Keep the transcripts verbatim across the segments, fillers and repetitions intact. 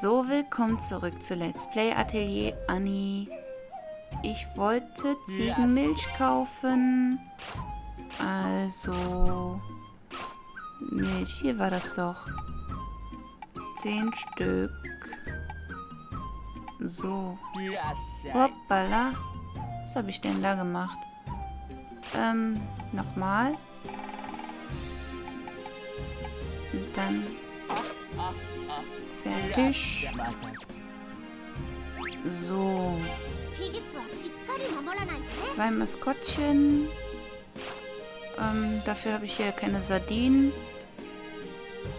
So, willkommen zurück zu Let's Play Atelier, Anni. Ich wollte Ziegenmilch kaufen. Also... Milch, hier war das doch. Zehn Stück. So. Hoppala. Was habe ich denn da gemacht? Ähm, nochmal. Und dann... Fertig. So. Zwei Maskottchen. Ähm, dafür habe ich hier keine Sardinen.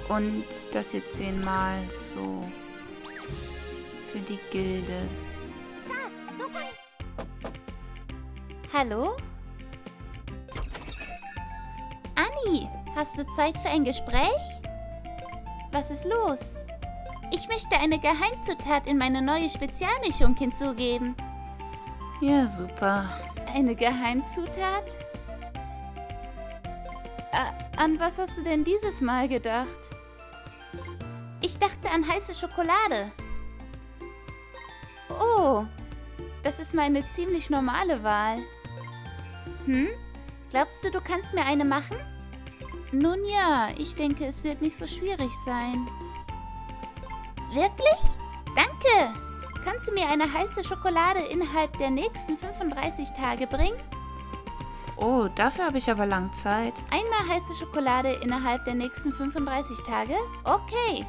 Und das hier zehnmal so. Für die Gilde. Hallo? Anni, hast du Zeit für ein Gespräch? Was ist los? Ich möchte eine Geheimzutat in meine neue Spezialmischung hinzugeben. Ja, super. Eine Geheimzutat? A- an was hast du denn dieses Mal gedacht? Ich dachte an heiße Schokolade. Oh, das ist mal eine ziemlich normale Wahl. Hm? Glaubst du, du kannst mir eine machen? Nun ja, ich denke, es wird nicht so schwierig sein. Wirklich? Danke! Kannst du mir eine heiße Schokolade innerhalb der nächsten fünfunddreißig Tage bringen? Oh, dafür habe ich aber lang Zeit. Einmal heiße Schokolade innerhalb der nächsten fünfunddreißig Tage? Okay,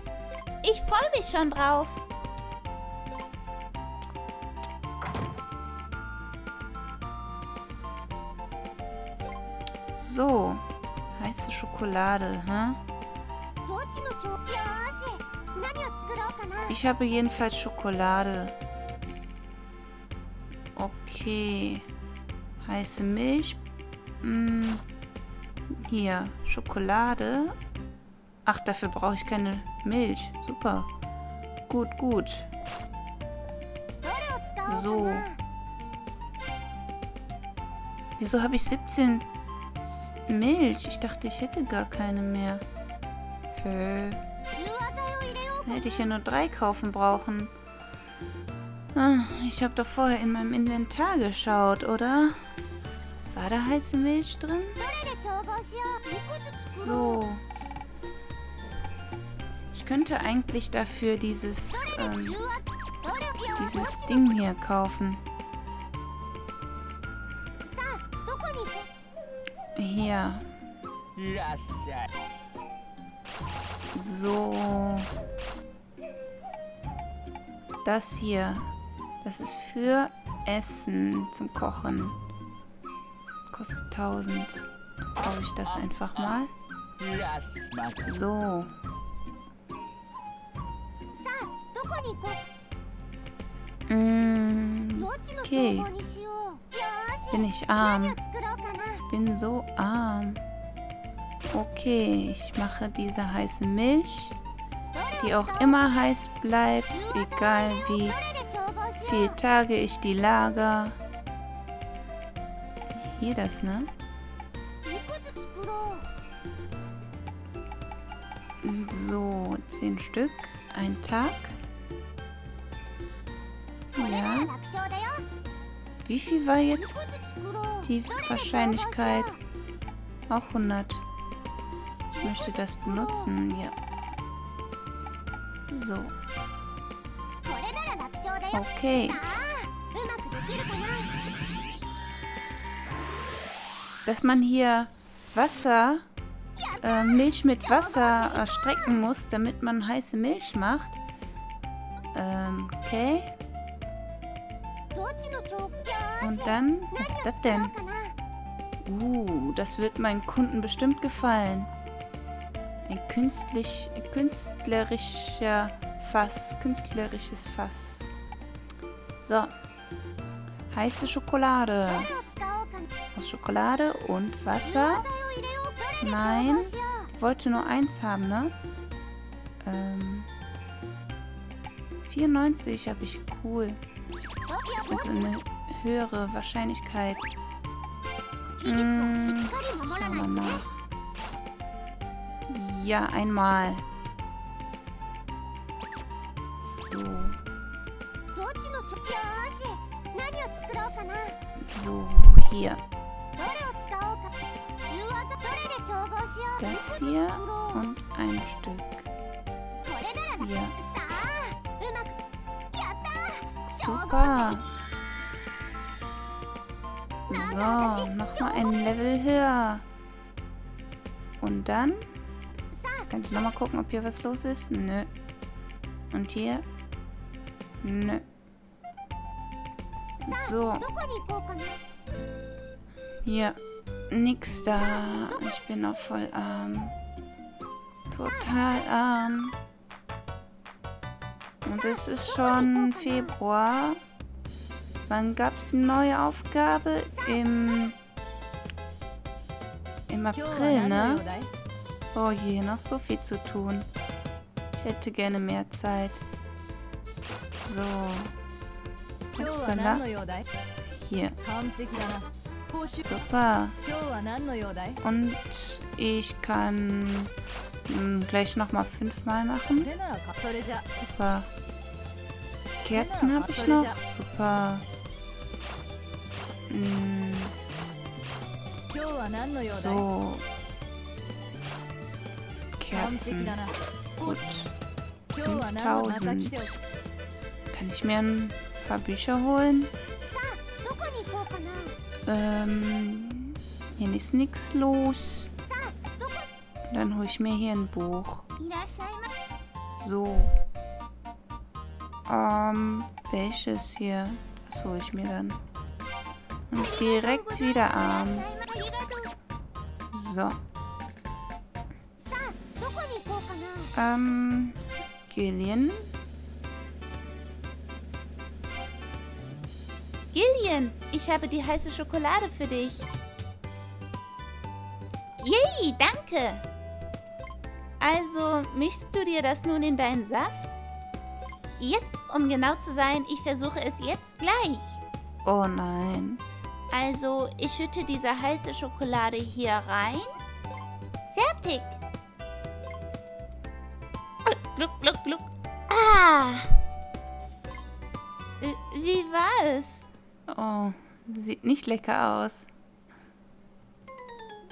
ich freue mich schon drauf. So. Heiße Schokolade, hm? Ich habe jedenfalls Schokolade. Okay. Heiße Milch. Hm. Hier, Schokolade. Ach, dafür brauche ich keine Milch. Super. Gut, gut. So. Wieso habe ich siebzehn... Milch? Ich dachte, ich hätte gar keine mehr. Hö. Hätte ich ja nur drei kaufen brauchen. Ich habe doch vorher in meinem Inventar geschaut, oder? War da heiße Milch drin? So. Ich könnte eigentlich dafür dieses, ähm, dieses Ding hier kaufen. Hier. So. Das hier. Das ist für Essen zum Kochen. Kostet tausend. Brauche ich das einfach mal. So. Mm, okay. Bin ich arm. Bin so arm. Okay, ich mache diese heiße Milch, die auch immer heiß bleibt, egal wie viele Tage ich die lager. Hier das, ne? So, zehn Stück, ein Tag. Ja. Wie viel war jetzt die Wahrscheinlichkeit? Auch hundert. Ich möchte das benutzen. Ja. So. Okay. Dass man hier Wasser, äh, Milch mit Wasser erstrecken muss, damit man heiße Milch macht. Ähm, okay. Und dann, was ist das denn? Uh, das wird meinen Kunden bestimmt gefallen. Ein künstlich, künstlerischer Fass, künstlerisches Fass. So. Heiße Schokolade. Aus Schokolade und Wasser. Nein, wollte nur eins haben, ne? Ähm. vierundneunzig habe ich, cool. Also eine höhere Wahrscheinlichkeit. Hm, schauen wir mal. Ja, einmal. So, hier. Das hier und ein Stück. Hier. Super. So, nochmal ein Level höher. Und dann kann ich nochmal gucken, ob hier was los ist. Nö. Und hier? Nö. So. Hier. Nix da. Ich bin noch voll arm. Total arm. Und es ist schon Februar. Wann gab es die neue Aufgabe? Im... Im April, ne? Oh je, noch so viel zu tun. Ich hätte gerne mehr Zeit. So. Upsala. Hier. Super. Und ich kann mh, gleich nochmal fünfmal machen. Super. Kerzen habe ich noch. Super. Mh. So. Kerzen. Gut. fünftausend. Kann ich mir ein paar Bücher holen? Ähm, hier ist nichts los. Dann hole ich mir hier ein Buch. So. Ähm, welches hier? Das hole ich mir dann. Und direkt wieder arm. So. Ähm, Gillian. Gillian, ich habe die heiße Schokolade für dich. Yay, danke. Also, mischst du dir das nun in deinen Saft? Yep, um genau zu sein, ich versuche es jetzt gleich. Oh nein. Also, ich schütte diese heiße Schokolade hier rein. Fertig. Gluck, gluck, gluck. Ah! Wie war es? Oh, sieht nicht lecker aus.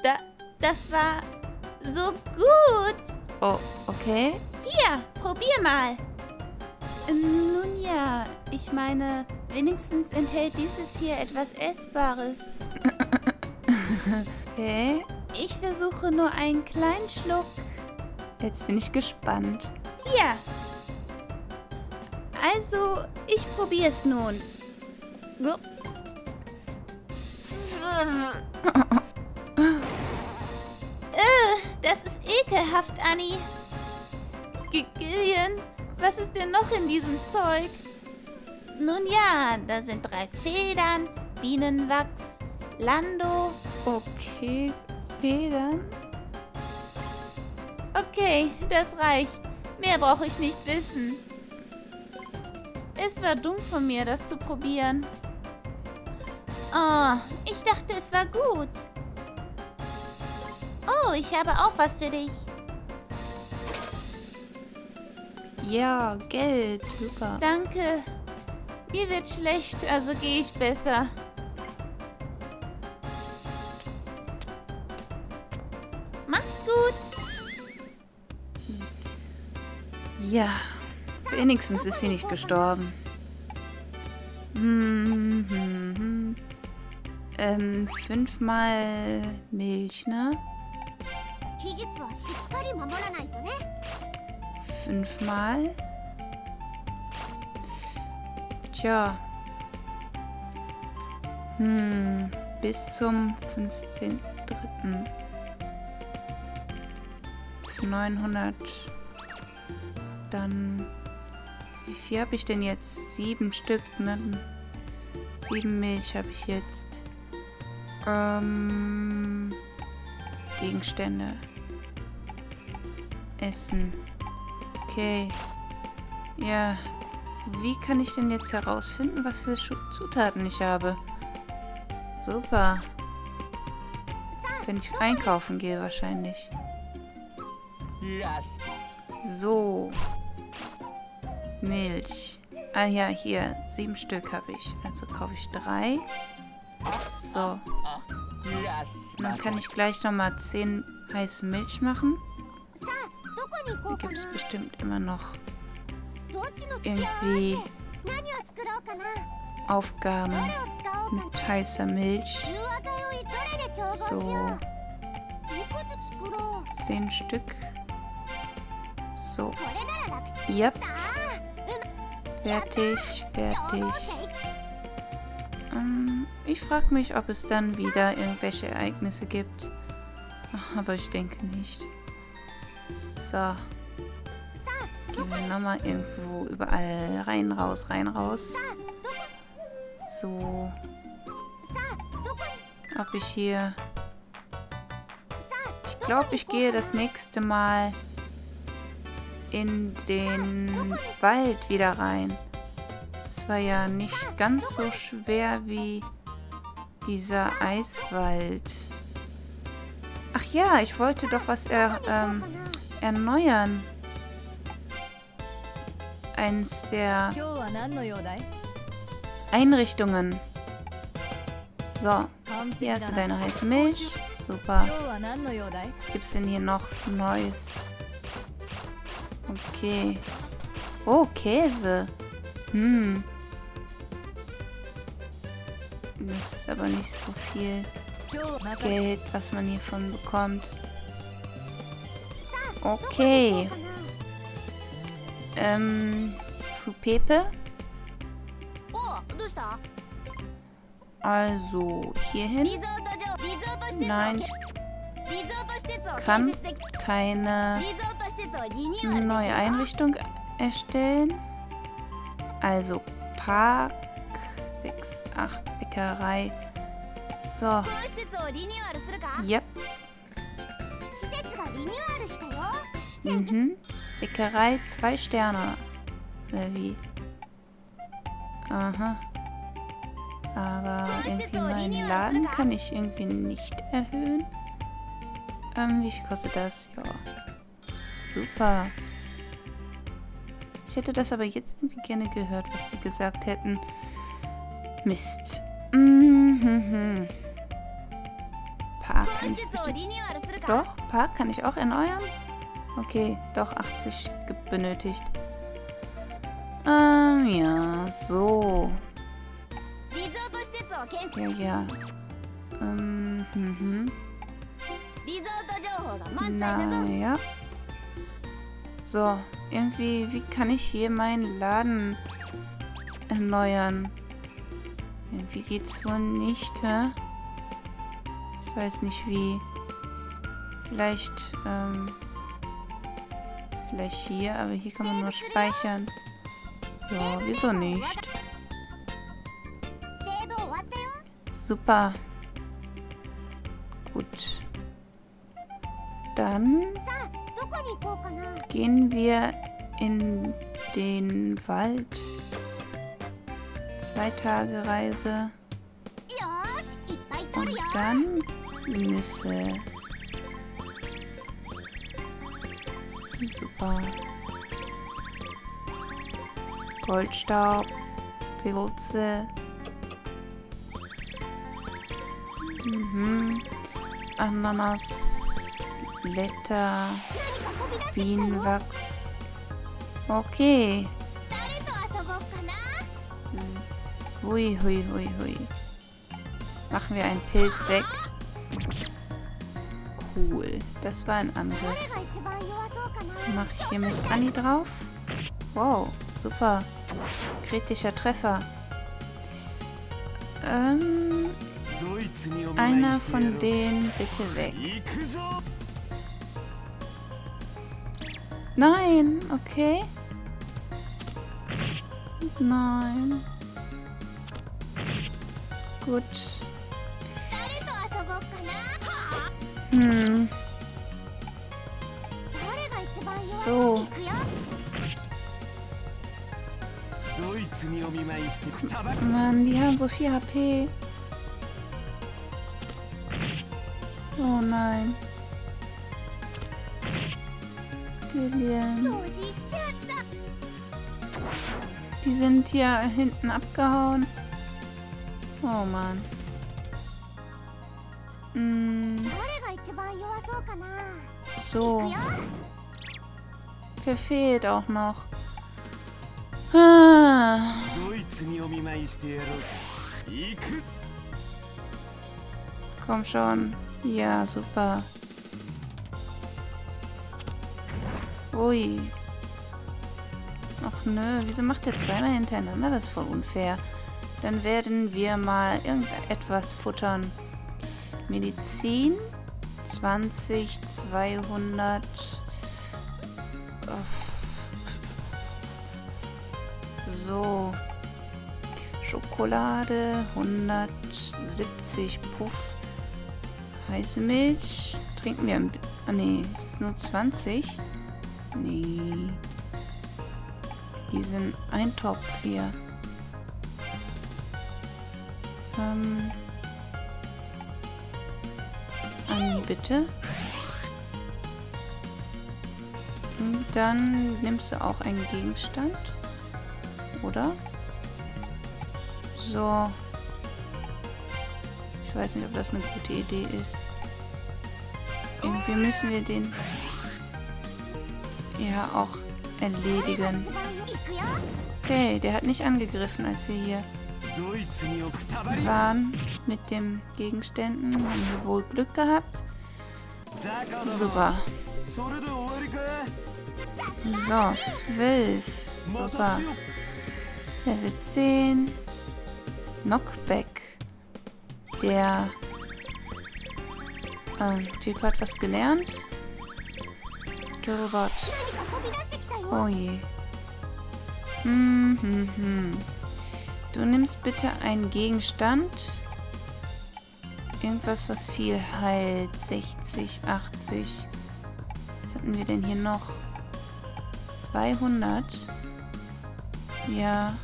Da, das war so gut. Oh, okay. Hier, probier mal. Nun ja, ich meine, wenigstens enthält dieses hier etwas Essbares. Okay. Ich versuche nur einen kleinen Schluck. Jetzt bin ich gespannt. Ja. Also, ich probiere es nun. Das ist ekelhaft, Anni. Gillian, was ist denn noch in diesem Zeug? Nun ja, da sind drei Federn, Bienenwachs, Lando. Okay, Federn. Okay, das reicht. Mehr brauche ich nicht wissen. Es war dumm von mir, das zu probieren. Oh, ich dachte, es war gut. Oh, ich habe auch was für dich. Ja, Geld. Super. Danke. Mir wird schlecht, also gehe ich besser. Mach's gut. Ja. Wenigstens ist sie nicht gestorben. Hm, hm, hm. Ähm, fünfmal Milch, ne? Fünfmal? Tja. Hm, bis zum fünfzehnten dritten neunhundert. Dann... Wie viel habe ich denn jetzt? Sieben Stück, ne? Sieben Milch habe ich jetzt. Ähm, Gegenstände. Essen. Okay. Ja. Wie kann ich denn jetzt herausfinden, was für Zutaten ich habe? Super. Wenn ich einkaufen gehe, wahrscheinlich. So. Milch. Ah ja, hier. Sieben Stück habe ich. Also kaufe ich drei. So. Dann kann ich gleich nochmal zehn heiße Milch machen. Hier gibt es bestimmt immer noch irgendwie Aufgaben mit heißer Milch. So. Zehn Stück. So. Yep. Fertig, fertig. Ähm, ich frage mich, ob es dann wieder irgendwelche Ereignisse gibt. Aber ich denke nicht. So. Gehen wir nochmal irgendwo überall rein, raus, rein, raus. So. Ob ich hier... Ich glaube, ich gehe das nächste Mal in den Wald wieder rein. Das war ja nicht ganz so schwer wie dieser Eiswald. Ach ja, ich wollte doch was er, ähm, erneuern. Eins der Einrichtungen. So, hier hast du deine heiße Milch. Super. Was gibt's denn hier noch Neues? Okay. Oh, Käse. Hm. Das ist aber nicht so viel Geld, was man hiervon bekommt. Okay. Ähm, zu Pepe. Also, hier hin. Nein, ich kann keine neue Einrichtung erstellen. Also Park, sechs, acht, Bäckerei. So. Yep. Mhm. Bäckerei, zwei Sterne. Oder wie? Aha. Aber irgendwie meinen Laden kann ich irgendwie nicht erhöhen. Ähm, wie viel kostet das? Ja. Super. Ich hätte das aber jetzt irgendwie gerne gehört, was die gesagt hätten. Mist. Mm-hmm. Park kann ich bestimmt... Doch, Park kann ich auch erneuern? Okay, doch, achtzig benötigt. Ähm, ja, so. Ja, ja. Ähm, mhm. Naja. So, irgendwie, wie kann ich hier meinen Laden erneuern? Irgendwie geht's wohl nicht, hä? Ich weiß nicht wie. Vielleicht, ähm, vielleicht hier, aber hier kann man nur speichern. Ja, wieso nicht? Super. Gut. Dann gehen wir in den Wald. Zwei Tage Reise. Und dann Nüsse. Super. Goldstaub. Pilze. Mhm. Ananas. Blätter, Bienenwachs. Okay. Hui, hui, hui, hui. Machen wir einen Pilz weg. Cool. Das war ein Angriff. Mache ich hier mit Anni drauf. Wow, super. Kritischer Treffer. Ähm, einer von denen bitte weg. Nein, okay. Nein. Gut. Hm. So. Mann, die haben so viel H P. Oh nein. Gillian. Die sind hier hinten abgehauen. Oh Mann. Hm. So. Verfehlt auch noch. Ah. Komm schon. Ja, super. Ui. Ach nö, wieso macht der zweimal hintereinander? Das ist voll unfair. Dann werden wir mal irgendetwas futtern. Medizin. zwanzig, zweihundert. So. Schokolade. hundertsiebzig Puff. Heiße Milch. Trinken wir ein bisschen. Ah ne, nur zwanzig. Nee. Diesen Eintopf hier. Ähm. Anni, bitte. Und dann nimmst du auch einen Gegenstand. Oder? So. Ich weiß nicht, ob das eine gute Idee ist. Irgendwie müssen wir den ja auch erledigen. Okay, der hat nicht angegriffen, als wir hier waren mit den Gegenständen. Haben wir wohl Glück gehabt. Super. So, zwölf. Super. Level zehn. Knockback. Der äh, Typ hat was gelernt. Robot. Oh je. Hm, hm, hm. Du nimmst bitte einen Gegenstand. Irgendwas, was viel heilt. sechzig, achtzig. Was hatten wir denn hier noch? zweihundert. Ja.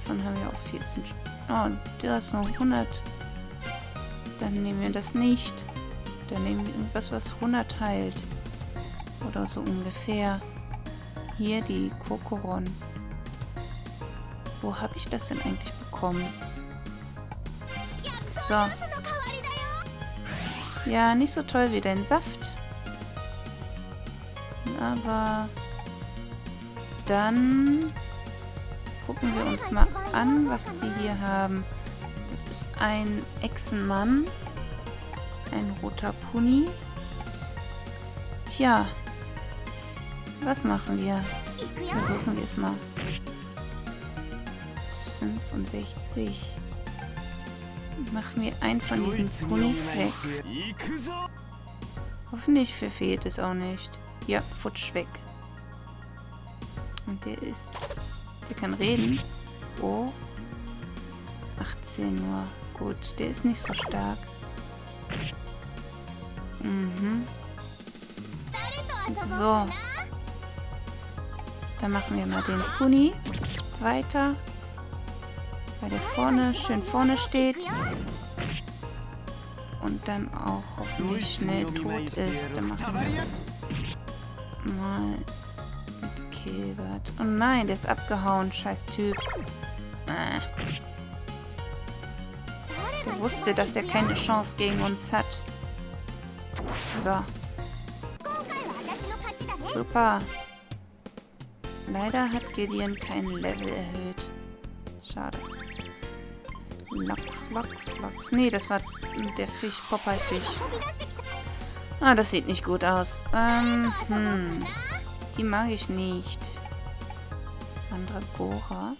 Davon haben wir auch vierzehn. Oh, da ist noch hundert. Dann nehmen wir das nicht. Dann nehmen wir irgendwas, was hundert heilt. Oder so ungefähr. Hier die Kokoron. Wo habe ich das denn eigentlich bekommen? So. Ja, nicht so toll wie dein Saft. Aber dann gucken wir uns mal an, was die hier haben. Das ist ein Echsenmann. Ein roter Pony. Tja. Was machen wir? Versuchen wir es mal. fünfundsechzig. Machen wir einen von diesen Ponys weg. Hoffentlich verfehlt es auch nicht. Ja, futsch weg. Und der ist... Der kann reden. Oh. achtzehn Uhr. Gut, der ist nicht so stark. Mhm. So. Dann machen wir mal den Pony weiter, weil der vorne, schön vorne steht und dann auch hoffentlich schnell tot ist. Dann machen wir mal mit Kilbert. Oh nein, der ist abgehauen, scheiß Typ. Der wusste, dass er keine Chance gegen uns hat. So. Super. Leider hat Gideon kein Level erhöht. Schade. Lox, Lox, Lox. Nee, das war der Fisch, Popeye-Fisch. Ah, das sieht nicht gut aus. Ähm, hm. Die mag ich nicht. Mandragora.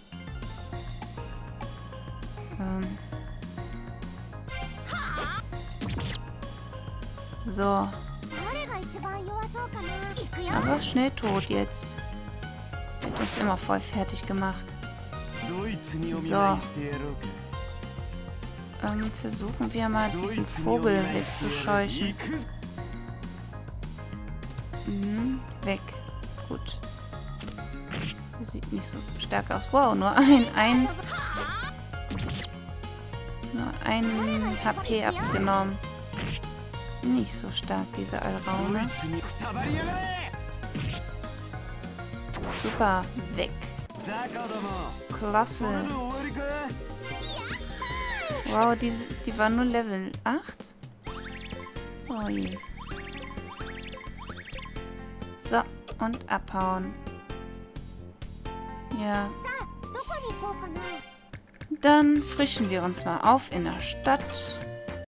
Ähm. So. Aber schnell tot jetzt. Das ist immer voll fertig gemacht. So. Ähm, versuchen wir mal, diesen Vogel wegzuscheuchen. Mhm, weg. Gut. Das sieht nicht so stark aus. Wow, nur ein, ein... Nur ein H P abgenommen. Nicht so stark, diese Allraune. Super, weg. Klasse. Wow, die, die war nur Level acht? Oh je. So, und abhauen. Ja. Dann frischen wir uns mal auf in der Stadt.